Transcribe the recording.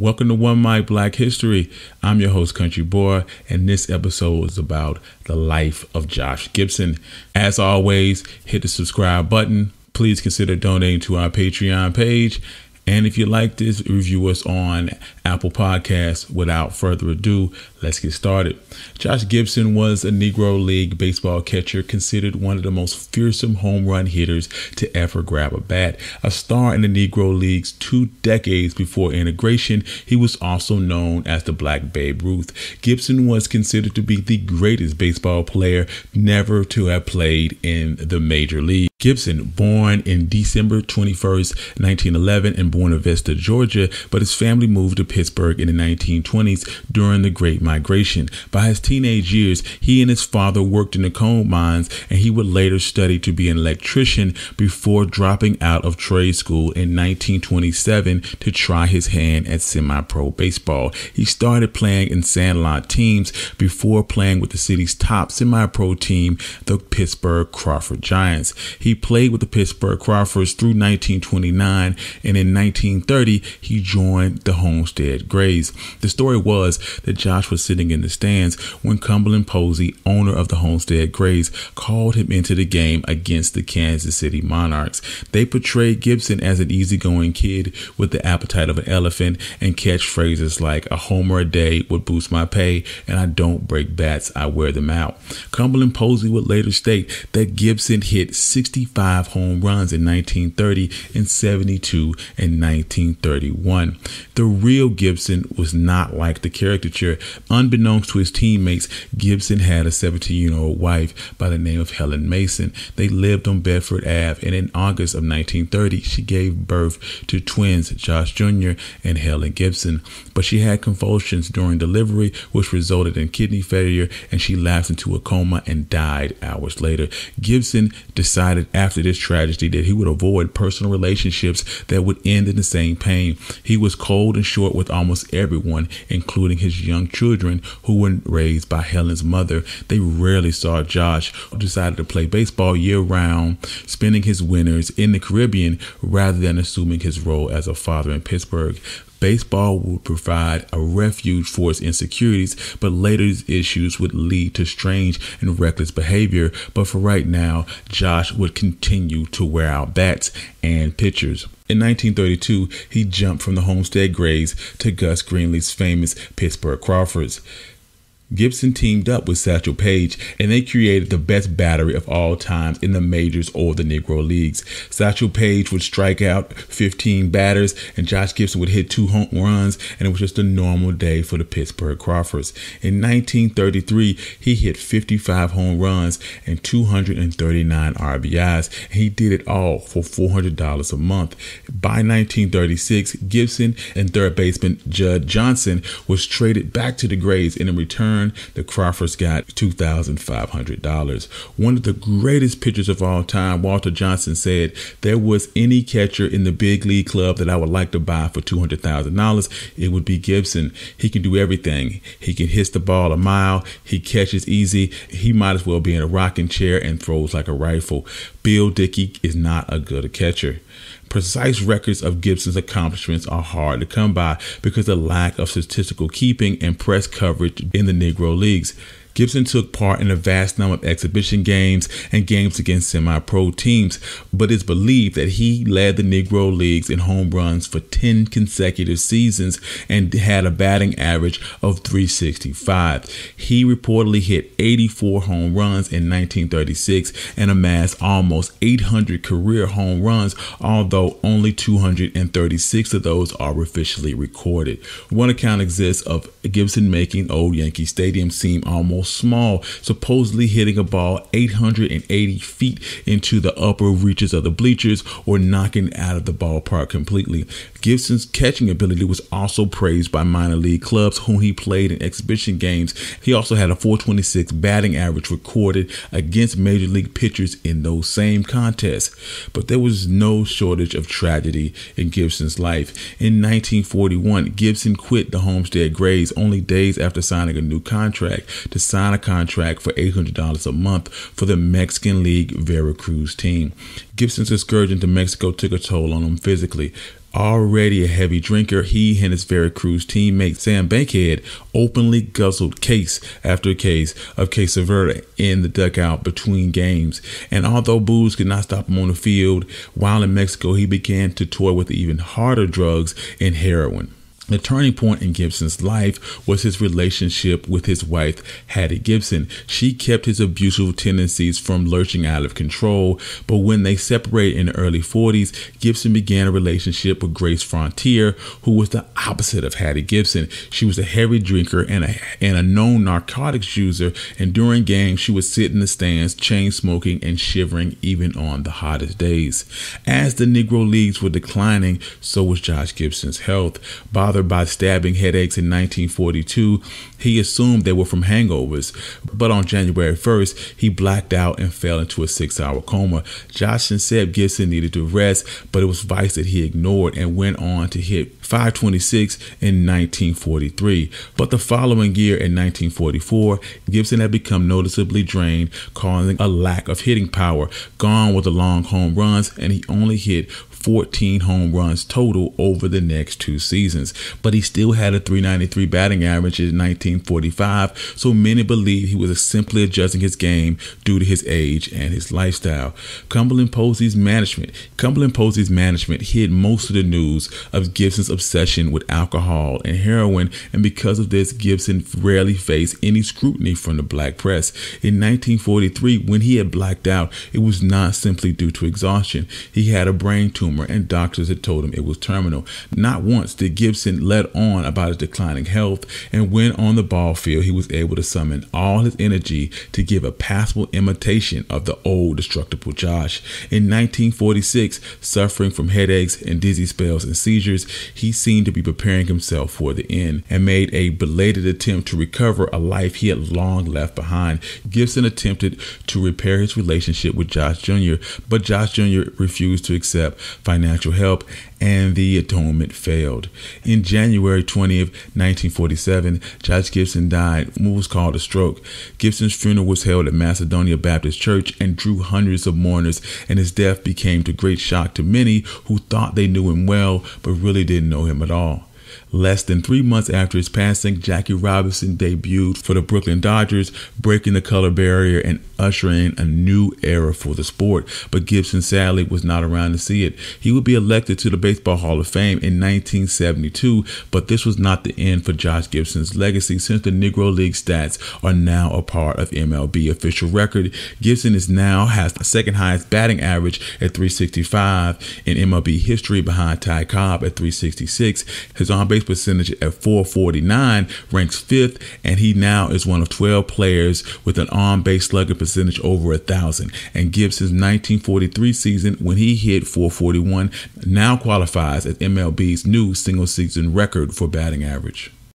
Welcome to One Mic Black History. I'm your host, Country Boy, and this episode is about the life of Josh Gibson. As always, hit the subscribe button. Please consider donating to our Patreon page. And if you like this, review us on Apple Podcasts. Without further ado, let's get started. Josh Gibson was a Negro League baseball catcher, considered one of the most fearsome home run hitters to ever grab a bat. A star in the Negro Leagues 2 decades before integration, he was also known as the Black Babe Ruth. Gibson was considered to be the greatest baseball player never to have played in the major league. Gibson, born in December 21st, 1911 in Buena Vista, Georgia, but his family moved to Pittsburgh in the 1920s during the Great Migration. By his teenage years, he and his father worked in the coal mines, and he would later study to be an electrician before dropping out of trade school in 1927 to try his hand at semi-pro baseball. He started playing in sandlot teams before playing with the city's top semi-pro team, the Pittsburgh Crawford Giants. He played with the Pittsburgh Crawfords through 1929, and in 1930, he joined the Homestead Grays. The story was that Josh was sitting in the stands when Cumberland Posey, owner of the Homestead Grays, called him into the game against the Kansas City Monarchs. They portrayed Gibson as an easygoing kid with the appetite of an elephant and catchphrases like "a homer a day would boost my pay" and "I don't break bats, I wear them out." Cumberland Posey would later state that Gibson hit 65 home runs in 1930 and 72 in 1931. The real Gibson was not like the caricature. Unbeknownst to his teammates, Gibson had a 17-year-old wife by the name of Helen Mason. They lived on Bedford Ave, and in August of 1930, she gave birth to twins, Josh Jr. and Helen Gibson. But she had convulsions during delivery, which resulted in kidney failure, and she lapsed into a coma and died hours later. Gibson decided after this tragedy that he would avoid personal relationships that would end in the same pain. He was cold and short with almost everyone, including his young children who were raised by Helen's mother. They rarely saw Josh, who decided to play baseball year-round, spending his winters in the Caribbean rather than assuming his role as a father in Pittsburgh. Baseball would provide a refuge for his insecurities, but later his issues would lead to strange and reckless behavior. But for right now, Josh would continue to wear out bats and pitchers. In 1932, he jumped from the Homestead Grays to Gus Greenleaf's famous Pittsburgh Crawfords. Gibson teamed up with Satchel Paige, and they created the best battery of all times in the majors or the Negro Leagues. Satchel Paige would strike out 15 batters, and Josh Gibson would hit 2 home runs, and it was just a normal day for the Pittsburgh Crawfords. In 1933, he hit 55 home runs and 239 RBIs, and he did it all for $400 a month. By 1936, Gibson and third baseman Judd Johnson was traded back to the Grays, and in return, the Crawfords got $2,500. One of the greatest pitchers of all time, Walter Johnson, said, "There was any catcher in the big league club that I would like to buy for $200,000. It would be Gibson. He can do everything. He can hit the ball a mile. He catches easy. He might as well be in a rocking chair and throws like a rifle. Bill Dickey is not a good catcher." Precise records of Gibson's accomplishments are hard to come by because of the lack of statistical keeping and press coverage in the Negro Leagues. Gibson took part in a vast number of exhibition games and games against semi-pro teams, but it's believed that he led the Negro Leagues in home runs for 10 consecutive seasons and had a batting average of .365. He reportedly hit 84 home runs in 1936 and amassed almost 800 career home runs, although only 236 of those are officially recorded. One account exists of Gibson making old Yankee Stadium seem almost small, supposedly hitting a ball 880 feet into the upper reaches of the bleachers or knocking out of the ballpark completely. Gibson's catching ability was also praised by minor league clubs whom he played in exhibition games. He also had a .426 batting average recorded against major league pitchers in those same contests. But there was no shortage of tragedy in Gibson's life. In 1941, Gibson quit the Homestead Grays only days after signing a new contract to sign a contract for $800 a month for the Mexican League Veracruz team. Gibson's excursion to Mexico took a toll on him physically. Already a heavy drinker, he and his Veracruz teammate Sam Bankhead openly guzzled case after case of quesadilla in the dugout between games. And although booze could not stop him on the field, while in Mexico, he began to toy with even harder drugs and heroin. The turning point in Gibson's life was his relationship with his wife, Hattie Gibson. She kept his abusive tendencies from lurching out of control, but when they separated in the early 40s, Gibson began a relationship with Grace Frontier, who was the opposite of Hattie Gibson. She was a heavy drinker and a known narcotics user, and during games, she would sit in the stands, chain smoking and shivering even on the hottest days. As the Negro Leagues were declining, so was Josh Gibson's health. Bothered by stabbing headaches in 1942, he assumed they were from hangovers, but on January 1st, he blacked out and fell into a 6-hour coma. Johnson said Gibson needed to rest, but it was vice that he ignored and went on to hit .526 in 1943. But the following year, in 1944, Gibson had become noticeably drained, causing a lack of hitting power. Gone were the long home runs, and he only hit 14 home runs total over the next two seasons, but he still had a .393 batting average in 1945, so many believe he was simply adjusting his game due to his age and his lifestyle. Cumberland Posey's management hid most of the news of Gibson's obsession with alcohol and heroin, and because of this, Gibson rarely faced any scrutiny from the black press. In 1943, when he had blacked out, it was not simply due to exhaustion. He had a brain tumor, and doctors had told him it was terminal. Not once did Gibson let on about his declining health, and when on the ball field, he was able to summon all his energy to give a passable imitation of the old destructible Josh. In 1946, suffering from headaches and dizzy spells and seizures, he seemed to be preparing himself for the end and made a belated attempt to recover a life he had long left behind. Gibson attempted to repair his relationship with Josh Jr., but Josh Jr. refused to accept financial help, and the atonement failed. In January 20th, 1947, Josh Gibson died from what was called a stroke. Gibson's funeral was held at Macedonia Baptist Church and drew hundreds of mourners, and his death became to great shock to many who thought they knew him well but really didn't know him at all. Less than 3 months after his passing, Jackie Robinson debuted for the Brooklyn Dodgers, breaking the color barrier and ushering in a new era for the sport. But Gibson sadly was not around to see it. He would be elected to the Baseball Hall of Fame in 1972, but this was not the end for Josh Gibson's legacy, since the Negro League stats are now a part of MLB official record. Gibson now has the second highest batting average at .365 in MLB history, behind Ty Cobb at .366. His on-base percentage at .449 ranks 5th, and he now is one of 12 players with an on-base slugging percentage over 1,000. And Gibson's 1943 season, when he hit .441, now qualifies as MLB's new single-season record for batting average.